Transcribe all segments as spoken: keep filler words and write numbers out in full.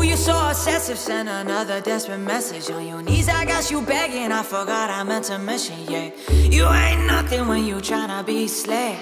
Ooh, you're so obsessive, send another desperate message. On your knees, I got you begging, I forgot I meant to mention, yeah. You ain't nothing when you tryna be slick.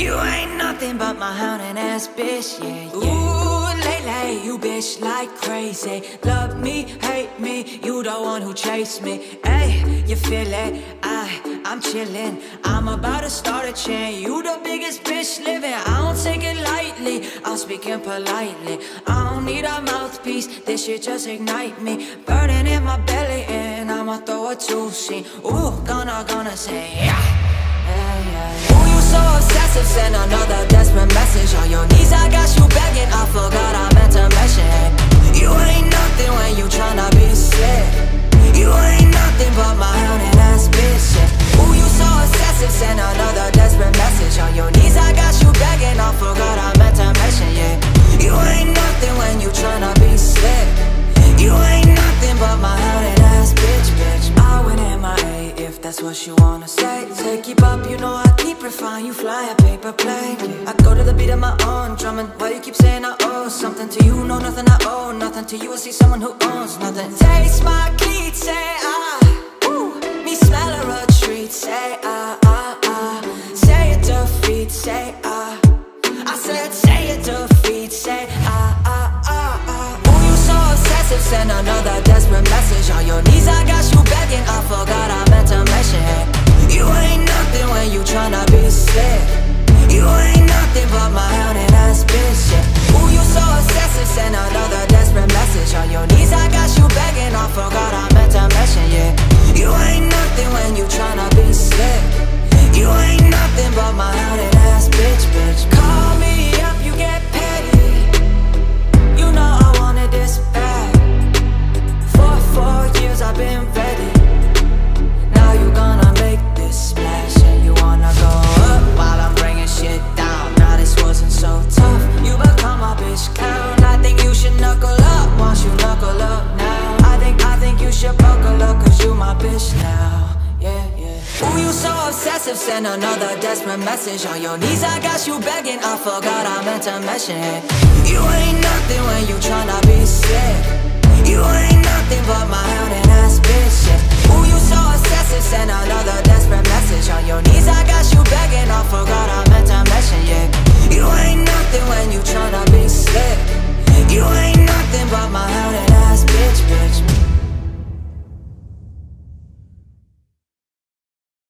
You ain't nothing but my hounding ass bitch, yeah, yeah. Ooh, Lele, you bitch like crazy. Love me, hate me, you the one who chased me. Ay, you feel it, I, I'm chillin'. I'm about to start a chain, you the biggest bitch living. I don't take it lightly, I'm speaking politely. I don't need a mouthpiece, this shit just ignite me. Burning in my belly and I'ma throw a two-scene. Ooh, gonna, gonna say, yeah. Ooh, you so obsessive, send another desperate message. On your knees, I got you begging, I forgot I meant to mention. You ain't nothing when you tryna be sick. You ain't nothing but my hounding ass bitch, yeah. Ooh, you so obsessive, send another desperate message. On your knees, I got you begging, I forgot I meant to mention, yeah. You ain't nothing when you tryna be sick. You ain't nothing but my hounding ass bitch, bitch. I went in my A if that's what you wanna say. Take you up, you know I keep refined. You fly a paper plane. I go to the beat of my own drumming. Why you keep saying I owe something to you? No, nothing I owe, nothing to you. I see someone who owns nothing. Taste my cleat, say ah. Ooh, me smell her a treat, say ah ah ah. Say it to feet, say ah. I said say it to feet, say ah ah ah ah. Ooh, you so obsessive, send another desperate message. On your knees, I got you begging. I forgot I meant to mention. You ain't nothing when you tryna be sick. You ain't nothing but my hounding ass bitch, yeah. Ooh, you so obsessive, send another desperate message. On your knees, I got you begging, I forgot I meant to mention, yeah. You ain't nothing when you tryna be sick. You ain't nothing but my hounding ass bitch, bitch. Call me up, you get petty. You know I wanted this bad. For four years I've been ready. Now you gonna splash and you wanna go up while I'm bringing shit down. Now this wasn't so tough. You become my bitch clown. I think you should knuckle up. Once you knuckle up now, I think, I think you should buckle up, cause you my bitch now, yeah, yeah. Ooh, you so obsessive, send another desperate message. On your knees, I got you begging, I forgot I meant to mention it. You ain't nothing when you tryna be sick. You ain't nothing but my hounding ass bitch, yeah. Ooh, you so obsessive, send another desperate message. On your knees, I